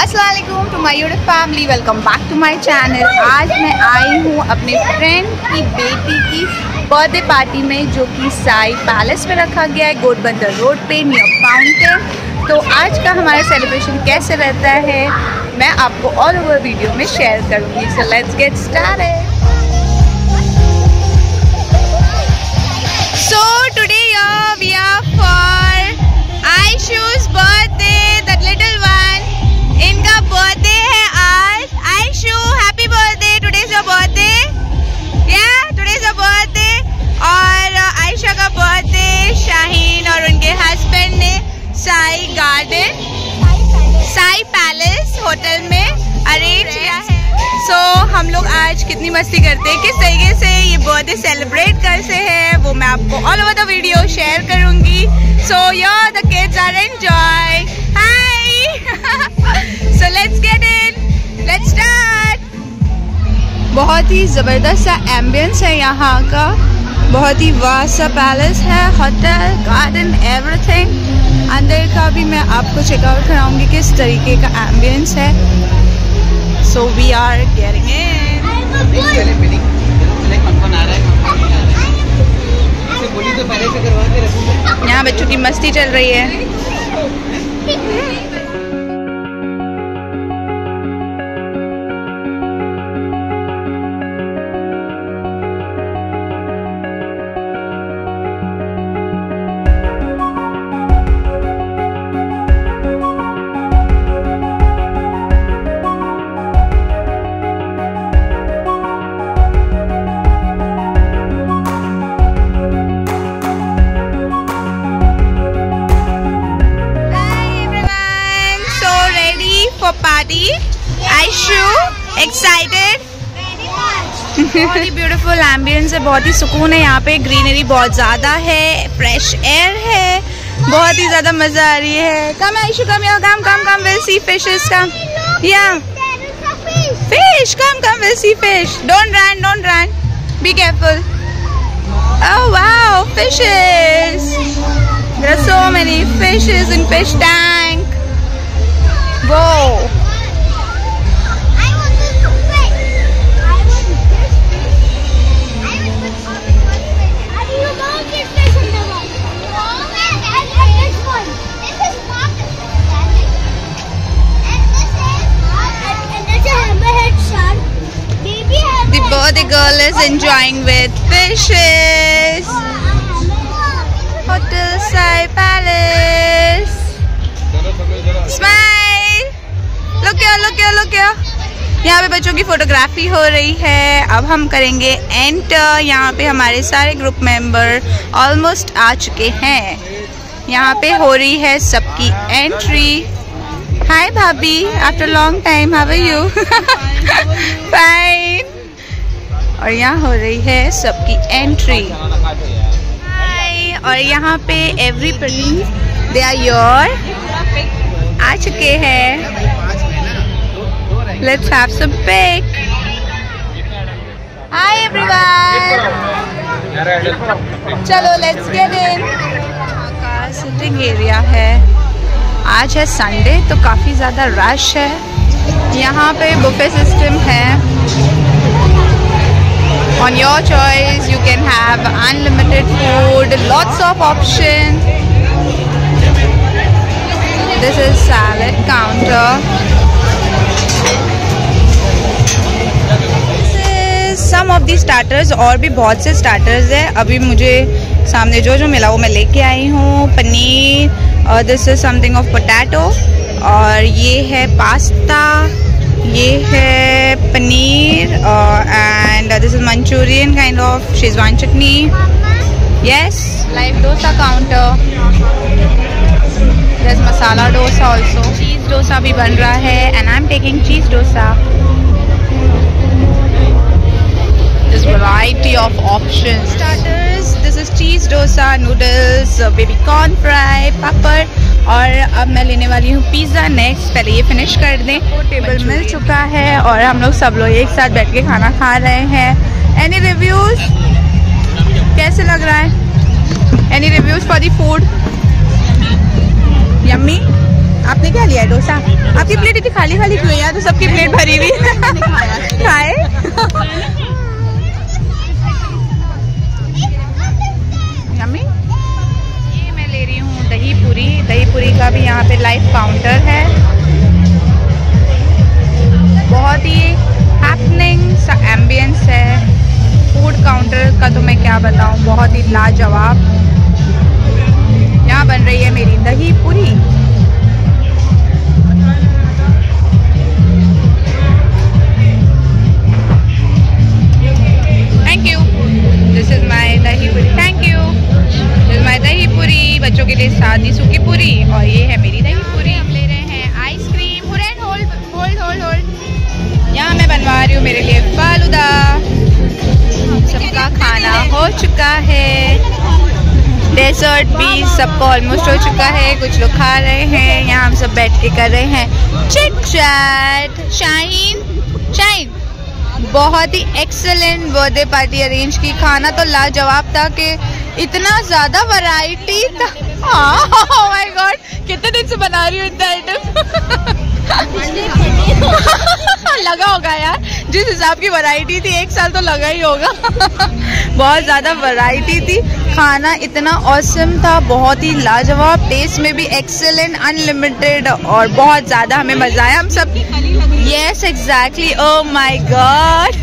Assalamualaikum to my YouTube family, welcome back to my channel. आज मैं आई हूँ अपने फ्रेंड की बेटी की बर्थडे पार्टी में, जो कि साई पैलेस में रखा गया है गोडबंदर रोड पे नियर फाउंटेन। तो आज का हमारा सेलिब्रेशन कैसे रहता है मैं आपको ऑल ओवर वीडियो में शेयर करूँगी। So let's get started. So today we are for Ayshu's birthday, that little one. इनका बर्थडे है आज। Ayshu, happy birthday, today is your birthday, या टुडे इज योर बर्थडे। और आयशा का बर्थडे शाहीन और उनके हस्बैंड ने Sai garden, Sai palace hotel में अरेंज किया है। सो हम लोग आज कितनी मस्ती करते हैं, किस तरीके से ये बर्थडे सेलिब्रेट करते हैं वो मैं आपको all over the video share करूँगी। So your the kids are enjoy. Hi. So let's get in, let's start। बहुत ही ज़बरदस्त सा एम्बियंस है यहाँ का, बहुत ही वासा पैलेस है, होटल, गार्डन, एवरीथिंग। अंदर का भी मैं आपको चेकआउट कराऊंगी किस तरीके का एम्बियंस है। So we are getting in. यहाँ बच्चों की मस्ती चल रही है। बहुत ही ब्यूटीफुल एम्बियंस है, बहुत ही सुकून है यहाँ पे। ग्रीनरी बहुत ज़्यादा है, फ्रेश एयर है, बहुत ही ज़्यादा मज़ा आ रही है। कम आयशू, कम या कम विल सी फिशेस, कम या fish, come will see fish. Don't run, be careful. Oh wow, fishes, there are so many fishes in fish tank. वो the girl is enjoying with fishes। Hotel Sai Palace, smile, look here। यहाँ पे बच्चों की photography हो रही है। अब हम करेंगे एंटर। यहाँ पे हमारे सारे ग्रुप मेंबर ऑलमोस्ट आ चुके हैं। यहाँ पे हो रही है सबकी एंट्री। हाय भाभी, after long time, how are you? Fine. और यहाँ हो रही है सबकी एंट्री। हाय। और यहाँ पे एवरीबडी, दे आर योर, आ चुके हैं। Let's have some pic. Hi everyone, चलो लेट्स गेट इन। यहाँ का सिटिंग एरिया है। आज है संडे तो काफ़ी ज़्यादा रश है। यहाँ पे बुफे सिस्टम है। On your choice, you can have unlimited food, lots of options. This is salad counter. This is some of the starters। और भी बहुत से starters है। अभी मुझे सामने जो जो मिला वो मैं लेके आई हूँ। Paneer, this is something of potato। और ये है पास्ता, ये है paneer, and this is Manchurian kind of, Schezwan chutney, yes. Live dosa counter, this masala dosa also. Cheese dosa भी बन रहा है and I am taking cheese dosa. This variety of option. Starters, this is cheese dosa, noodles, baby corn fry, papad और अब मैं लेने वाली हूँ पिज़्ज़ा नेक्स्ट। पहले ये फिनिश कर दें। वो टेबल मिल चुका है और हम लोग सब लोग एक साथ बैठ के खाना खा रहे हैं। एनी रिव्यूज़, कैसे लग रहा है? Any reviews for the food? Yummy. आपने क्या लिया है? डोसा। आपकी प्लेट इतनी खाली खाली क्यों है? तो सबकी प्लेट भरी हुई खाए। यम्मी। ये मैं ले रही हूँ दही पूरी। दही पूरी का भी यहाँ पे लाइव काउंटर है। बहुत ही हैपनिंग सा एम्बियंस है। फूड काउंटर का तो मैं क्या बताऊँ, बहुत ही लाजवाब। यहाँ बन रही है मेरी दही पूरी। बच्चों के लिए सादी सूखी पूरी और ये है मेरी दही पूरी। हम ले रहे हैं आइसक्रीम। होल्ड। यहाँ मैं बनवा रही हूँ मेरे लिए फालूदा। सबका खाना हो चुका है, डेजर्ट भी सबको ऑलमोस्ट हो चुका है। कुछ लोग खा रहे हैं, यहाँ हम सब बैठ के कर रहे हैं चिट चैट। शाहीन बहुत ही एक्सेलेंट बर्थडे पार्टी अरेंज की। खाना तो लाजवाब था कि इतना ज़्यादा वैरायटी था। ओह माय गॉड, कितने दिन से बना रही हूँ इतना आइटम। लगा होगा यार, जिस हिसाब की वैरायटी थी, एक साल तो लगा ही होगा। बहुत ज़्यादा वैरायटी थी। खाना इतना ऑसम था, बहुत ही लाजवाब, टेस्ट में भी एक्सेलेंट, अनलिमिटेड, और बहुत ज़्यादा हमें मज़ा आया। हम सब yes exactly. Oh my god,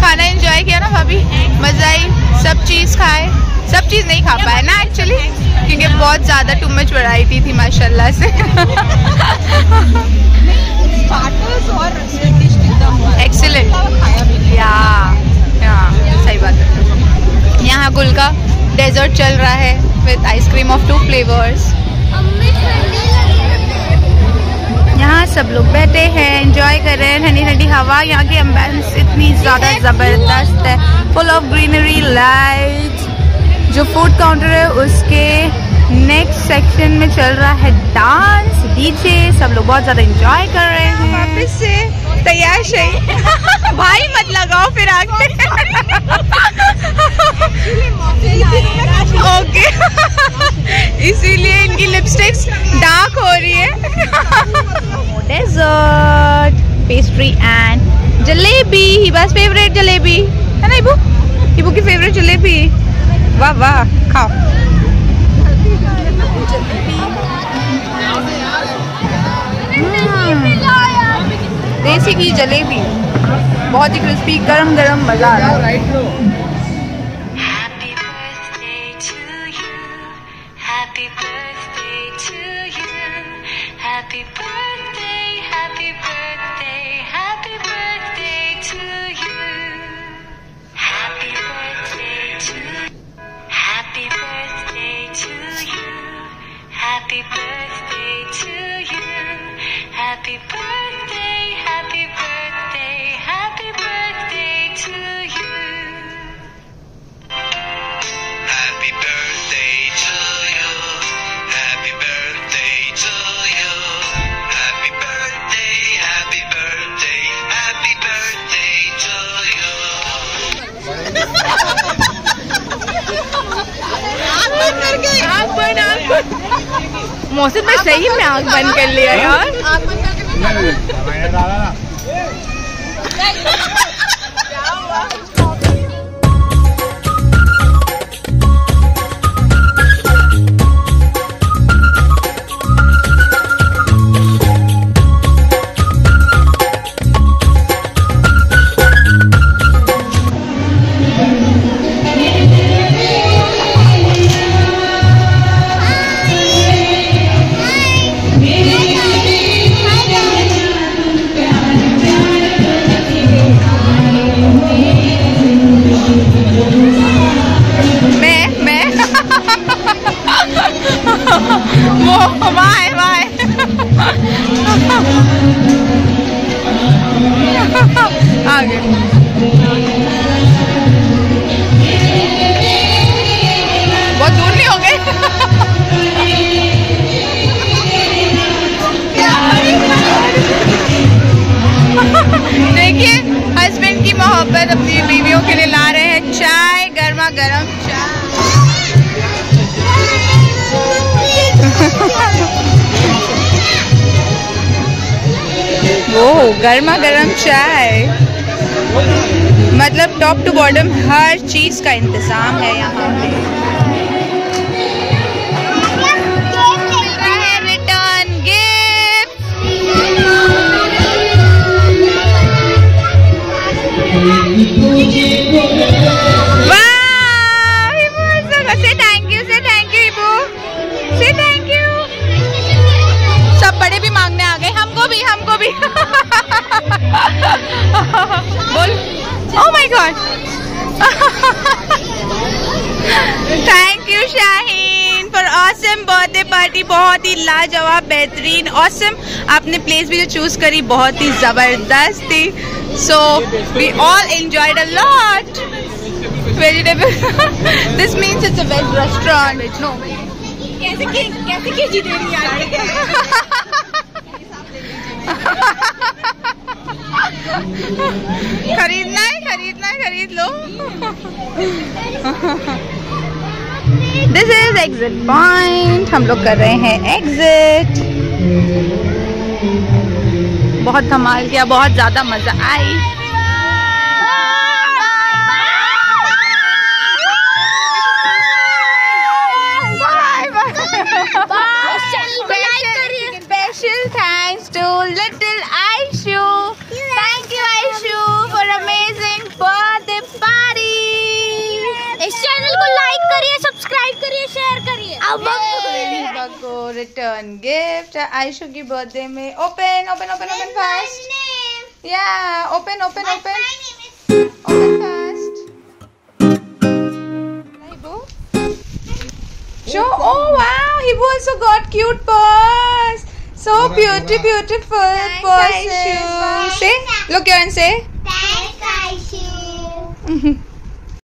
खाना एंजॉय किया ना भाभी, मज़ा आई। सब चीज़ खाए, सब चीज़ नहीं खा पाए ना एक्चुअली, क्योंकि बहुत ज़्यादा टू मच वैरायटी थी माशाल्लाह से। एक्सीलेंट। या सही बात है। यहाँ गुलका डेजर्ट चल रहा है विद आइसक्रीम ऑफ 2 फ्लेवर्स। यहाँ सब लोग बैठे हैं, एंजॉय कर रहे हैं ठंडी ठंडी हवा। यहाँ की एम्बियंस इतनी ज़्यादा ज़बरदस्त है, फुल ऑफ ग्रीनरी, लाइट्स। जो फूड काउंटर है उसके नेक्स्ट सेक्शन में चल रहा है डांस, डीजे। सब लोग बहुत ज़्यादा एंजॉय कर रहे हैं। वापस से तैयार है। भाई मत लगाओ फिर आग पे। ओके, इसीलिए इनकी लिपस्टिक्स डार्क हो रही है। Dessert, pastry and jalebi. हिबास favourite jalebi है ना, इबू? इबू की फेवरेट जलेबी। वाह वाह, खाओ। देसी की जलेबी बहुत ही क्रिस्पी, गरम गरम, मजा आ रहा है। मौसम में सही में आँख बंद कर लिया यार। बहुत दूर ओहो गर्मा गर्म चाय, मतलब टॉप टू बॉटम हर चीज़ का इंतज़ाम है यहाँ पे। रिटर्न गिफ्ट बोल। Oh my god, thank you Shaheen for awesome birthday party. बहुत ही लाजवाब, बेहतरीन, ऑसम। आपने प्लेस भी जो चूज करी बहुत ही जबरदस्त थी। So we all enjoyed a lot. Vegetable this means it's a veg restaurant. कैसे वेजिटेरियन यार खरीदना है, खरीदना है, खरीद लो। दिस इज एग्जिट पॉइंट, हम लोग कर रहे हैं एग्जिट। बहुत धमाल किया, बहुत ज्यादा मजा आई। Special thanks to little Ayshu. Return gift Ayshu की बर्थडे में। Open open open open fast, या open open open open fast. Show, oh wow, he also got cute purse. So beautiful, beautiful purse. Say look your and say thanks Aishu.